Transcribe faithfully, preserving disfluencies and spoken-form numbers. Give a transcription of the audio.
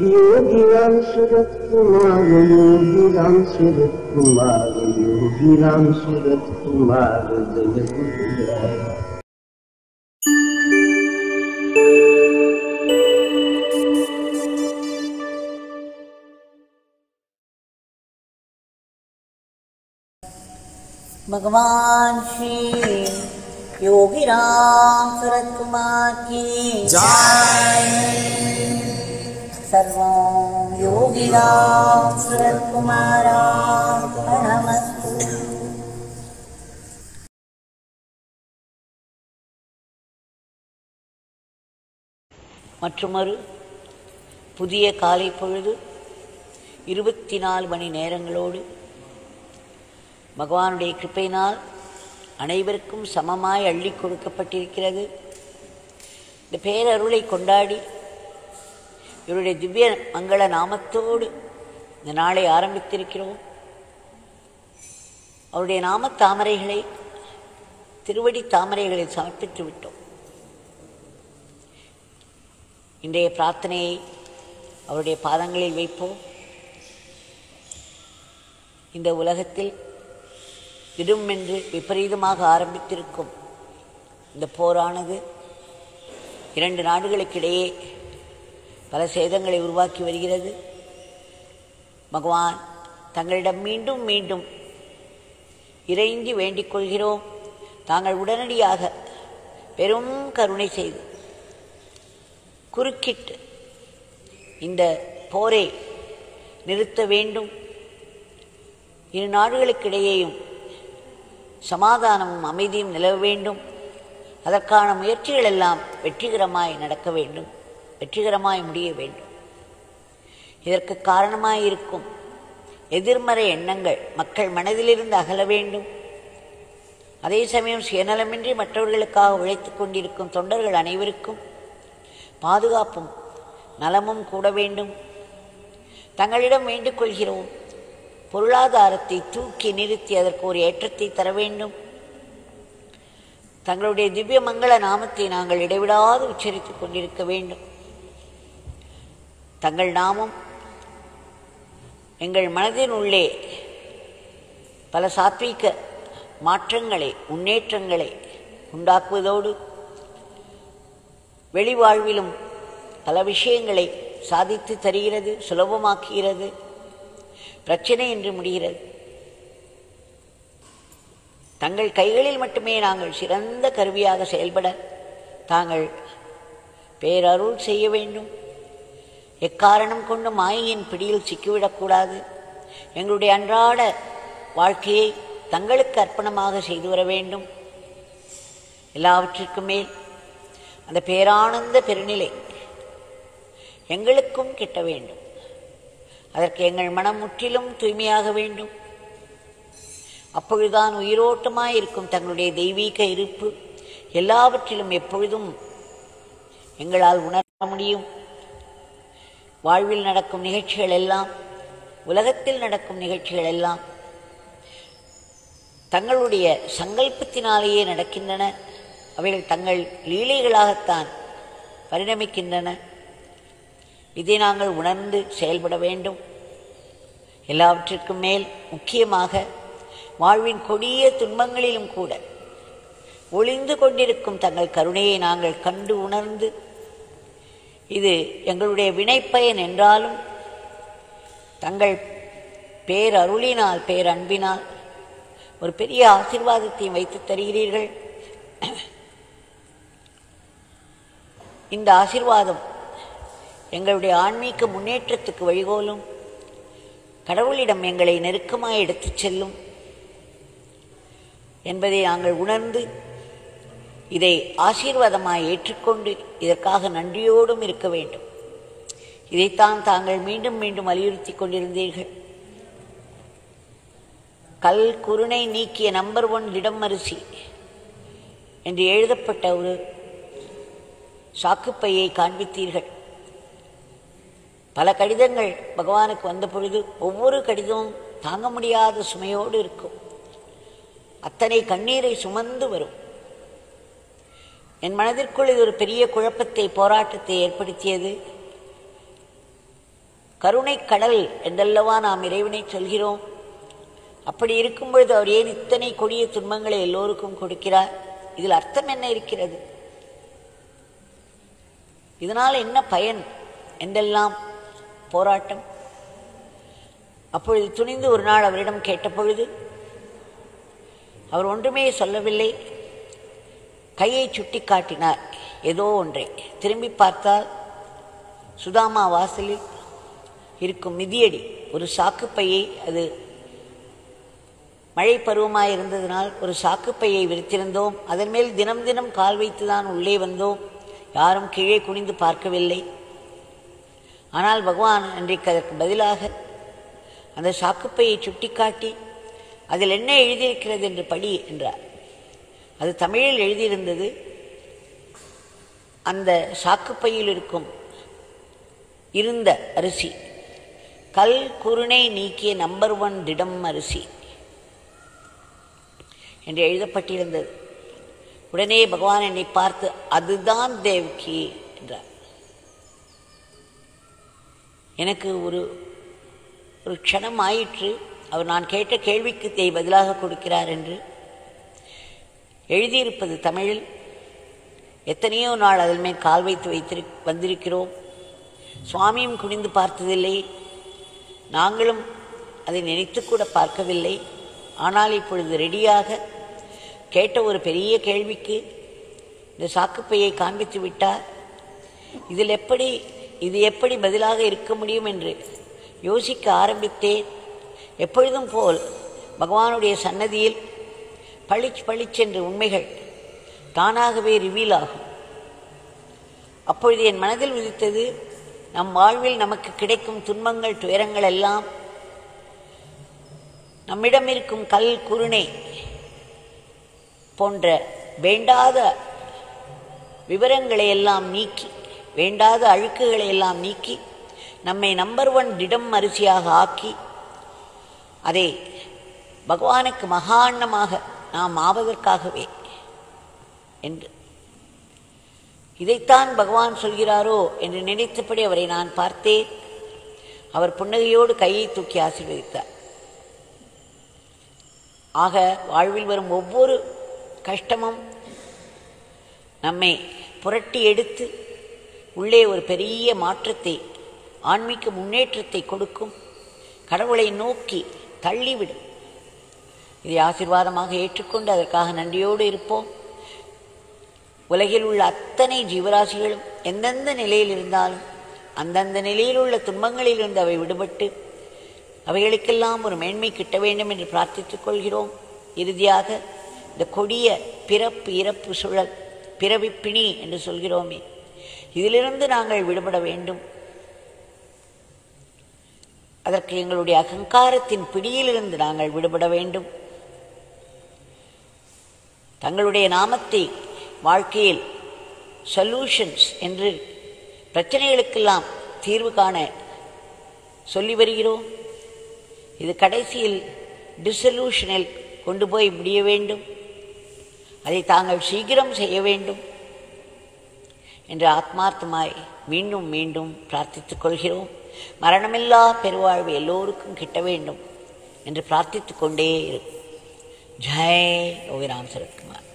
Yogi Ramsuratkumar, Yogi Ramsuratkumar, Yogi Ramsuratkumar, Jayaguru. भगवान श्री योगी राम सूरत कुमार की जय। सर्वं योगी राम सूरत कुमाराय नमः। மற்றொரு புதிய காலை பொழுது இருபத்தி நாலு மணி நேரங்களோடு பகவானுடைய கிருபையினால் அனைவருக்கும் சமமாய் அள்ளி கொடுக்கப்பட்டிருக்கிறது. இந்த பேரருளை கொண்டாடி இவருடைய திவ்ய மங்கள நாமத்தோடு இந்த நாளை ஆரம்பித்திருக்கிறோம். அவருடைய நாம தாமரைகளை திருவடி தாமரைகளை சமர்ப்பித்து விட்டோம். இன்றைய பிரார்த்தனையை அவருடைய பாதங்களில் வைப்போம். இந்த உலகத்தில் திடுமென்று விபரீதமாக ஆரம்பித்திருக்கும் இந்த போரானது இரண்டு நாடுகளுக்கிடையே பல சேதங்களை உருவாக்கி வருகிறது. பகவான் தங்களிடம் மீண்டும் மீண்டும் இறைஞ்சி வேண்டிக் கொள்கிறோம், தாங்கள் உடனடியாக பெரும் கருணை செய்து குறுக்கிட்டு இந்த போரை நிறுத்த வேண்டும், இரு நாடுகளுக்கிடையேயும் சமாதானமும் அமைதியும் நிலவ வேண்டும், அதற்கான முயற்சிகள் எல்லாம் வெற்றிகரமாய் நடக்க வேண்டும், வெற்றிகரமாய் முடிய வேண்டும். இதற்கு காரணமாயிருக்கும் எதிர்மறை எண்ணங்கள் மக்கள் மனதிலிருந்து அகல வேண்டும். அதே சமயம் சுயநலமின்றி மற்றவர்களுக்காக உழைத்து கொண்டிருக்கும் தொண்டர்கள் அனைவருக்கும் பாதுகாப்பும் நலமும் கூட வேண்டும். தங்களிடம் வேண்டிக் கொள்கிறோம், பொருளாதாரத்தை தூக்கி நிறுத்தி அதற்கு ஒரு ஏற்றத்தை தர வேண்டும். தங்களுடைய திவ்ய மங்கள நாமத்தை நாங்கள் இடைவிடாது உச்சரித்துக் கொண்டிருக்க வேண்டும். தங்கள் நாமம் எங்கள் மனதின் உள்ளே பல சாத்வீக மாற்றங்களை முன்னேற்றங்களை உண்டாக்குவதோடு வெளிவாழ்விலும் பல விஷயங்களை சாதித்து தருகிறது, சுலபமாக்குகிறது, பிரச்சனை என்று முடிகிறது. தங்கள் கைகளில் மட்டுமே நாங்கள் சிறந்த கருவியாக செயல்பட தாங்கள் பேரருள் செய்ய வேண்டும். எக்காரணம் கொண்டு மாயையின் பிடியில் சிக்கிவிடக்கூடாது. எங்களுடைய அன்றாட வாழ்க்கையை தங்களுக்கு அர்ப்பணமாக செய்து வர வேண்டும். எல்லாவற்றிற்கும் மேல் அந்த பேரானந்த பெருநிலை எங்களுக்கும் கிட்ட வேண்டும். அதற்கு எங்கள் மனம் முற்றிலும் தூய்மையாக வேண்டும். அப்பொழுதுதான் உயிரோட்டமாய் இருக்கும் தங்களுடைய தெய்வீக இருப்பு எல்லாவற்றிலும் எப்பொழுதும் எங்களால் உணர முடியும். வாழ்வில் நடக்கும் நிகழ்ச்சிகள் எல்லாம், உலகத்தில் நடக்கும் நிகழ்ச்சிகள் எல்லாம் தங்களுடைய சங்கல்பத்தினாலேயே நடக்கின்றன. அவைகள் தங்கள் லீலைகளாகத்தான் பரிணமிக்கின்றன. இதை நாங்கள் உணர்ந்து செயல்பட வேண்டும். எல்லாவற்றிற்கும் மேல் முக்கியமாக வாழ்வின் கொடிய துன்பங்களிலும் கூட ஒளிந்து கொண்டிருக்கும் தங்கள் கருணையை நாங்கள் கண்டு உணர்ந்து, இது எங்களுடைய வினைப்பயன் என்றாலும் தங்கள் பேரருளினால் பேரன்பினால் ஒரு பெரிய ஆசீர்வாதத்தையும் வைத்து தருகிறீர்கள். இந்த ஆசீர்வாதம் எங்களுடைய ஆன்மீக முன்னேற்றத்துக்கு வழிகோலும், கடவுளிடம் எங்களை நெருக்கமாக எடுத்துச் செல்லும் என்பதை நாங்கள் உணர்ந்து இதை ஆசீர்வாதமாக ஏற்றுக்கொண்டு இதற்காக நன்றியோடும் இருக்க வேண்டும். இதைத்தான் தாங்கள் மீண்டும் மீண்டும் வலியுறுத்தி கொண்டிருந்தீர்கள். கல் குருணை நீக்கிய நம்பர் ஒன் திடமரிசி என்று எழுதப்பட்ட ஒரு சாக்குப்பையை காண்பித்தீர்கள். பல கடிதங்கள் பகவானுக்கு வந்த பொழுது ஒவ்வொரு கடிதமும் தாங்க முடியாத சுமையோடு இருக்கும். அத்தனை கண்ணீரை சுமந்து வரும். என் மனதிற்குள் இது ஒரு பெரிய குழப்பத்தை போராட்டத்தை ஏற்படுத்தியது. கருணை கடல் என்றல்லவா நாம் இறைவனை சொல்கிறோம். அப்படி இருக்கும் பொழுது அவர் ஏன் இத்தனை கொடிய துன்பங்களை எல்லோருக்கும் கொடுக்கிறார்? இதில் அர்த்தம் என்ன இருக்கிறது? இதனால் என்ன பயன் என்றெல்லாம் போராட்டம். அப்பொழுது துணிந்து ஒரு நாள் அவரிடம் கேட்ட பொழுது அவர் ஒன்றுமே சொல்லவில்லை. கையை சுட்டி காட்டினார் ஏதோ ஒன்றை. திரும்பி பார்த்தால் சுதாமா வாசலில் இருக்கும் மிதியடி ஒரு சாக்குப்பையை, அது மழை பருவமாக இருந்ததினால் ஒரு சாக்குப்பையை விரித்திருந்தோம். அதன் மேல் தினம் தினம் கால் வைத்து தான் உள்ளே வந்தோம். யாரும் கீழே குனிந்து பார்க்கவில்லை. ஆனால் பகவான் அன்றைக்கு அதற்கு பதிலாக அந்த சாக்குப்பையை சுட்டி காட்டி அதில் என்ன எழுதியிருக்கிறது என்று படி என்றார். அது தமிழில் எழுதியிருந்தது. அந்த சாக்குப்பையில் இருக்கும் இருந்த அரிசி கல் குருணை நீக்கிய நம்பர் ஒன் திடம் அரிசி என்று எழுதப்பட்டிருந்தது. உடனே பகவான் என்னை பார்த்து அதுதான் தேவ்கி என்றார். எனக்கு ஒரு ஒரு க்ஷணம் ஆயிற்று. அவர் நான் கேட்ட கேள்விக்கு தே பதிலாக கொடுக்கிறார் என்று. எழுதியிருப்பது தமிழில். எத்தனையோ நாள் அதில் மேல் கால் வைத்து வைத்திரு வந்திருக்கிறோம். சுவாமியும் குனிந்து பார்த்ததில்லை, நாங்களும் அதை நினைத்து கூட பார்க்கவில்லை. ஆனால் இப்பொழுது ரெடியாக கேட்ட ஒரு பெரிய கேள்விக்கு இந்த சாக்குப்பையை காண்பித்து விட்டார். இதில் எப்படி இது எப்படி பதிலாக இருக்க முடியும் என்று யோசிக்க ஆரம்பித்தேன். எப்பொழுதும் போல் பகவானுடைய சன்னதியில் பளிச் பளிச்சென்று உண்மைகள் தானாகவே ரிவீல் ஆகும். அப்பொழுது என் மனதில் உதித்தது, நம் வாழ்வில் நமக்கு கிடைக்கும் துன்பங்கள் துயரங்கள் எல்லாம் நம்மிடம் இருக்கும் கல் குருணை போன்ற வேண்டாத விவரங்களை எல்லாம் நீக்கி, வேண்டாத அழுக்குகளை எல்லாம் நீக்கி, நம்மை நம்பர் ஒன் திடம் அரிசியாக ஆக்கி, அதை பகவானுக்கு மகா அன்னமாக நாம் ஆவதற்காகவே என்று இதைத்தான் பகவான் சொல்கிறாரோ என்று நினைத்தபடி அவரை நான் பார்த்தேன். அவர் புன்னகையோடு கையை தூக்கி ஆசீர்வதித்தார். ஆக வாழ்வில் வரும் ஒவ்வொரு கஷ்டமும் நம்மை புரட்டி எடுத்து உள்ளே ஒரு பெரிய மாற்றத்தை, ஆன்மீக முன்னேற்றத்தை கொடுக்கும், கடவுளை நோக்கி தள்ளிவிடும். இதை ஆசீர்வாதமாக ஏற்றுக்கொண்டு அதற்காக நன்றியோடு இருப்போம். உலகில் உள்ள அத்தனை ஜீவராசிகளும் எந்தெந்த நிலையில் இருந்தாலும் அந்தந்த நிலையில் உள்ள துன்பங்களில் இருந்து அவை விடுபட்டு அவைகளுக்கெல்லாம் ஒரு மேன்மை கிட்ட வேண்டும் என்று பிரார்த்தித்துக் கொள்கிறோம். இறுதியாக இந்த கொடிய பிறப்பு இறப்பு சுழல், பிறவி பிணி என்று சொல்கிறோமே, இதிலிருந்து நாங்கள் விடுபட வேண்டும். அதற்கு எங்களுடைய அகங்காரத்தின் பிடியிலிருந்து நாங்கள் விடுபட வேண்டும். தங்களுடைய நாமத்தை வாழ்க்கையில் சொல்யூஷன்ஸ் என்று பிரச்சனைகளுக்கெல்லாம் தீர்வு காண சொல்லி வருகிறோம். இது கடைசியில் டிசல்யூஷனில் கொண்டு போய் முடிய வேண்டும். அதை தாங்கள் சீக்கிரம் செய்ய வேண்டும் என்று ஆத்மார்த்தமாய் மீண்டும் மீண்டும் பிரார்த்தித்துக் கொள்கிறோம். மரணமில்லா பெருவாழ்வு எல்லோருக்கும் கிட்ட வேண்டும் என்று பிரார்த்தித்துக் கொண்டே இருக்கும். ஜெய் யோகி ராம்சரத்குமார்.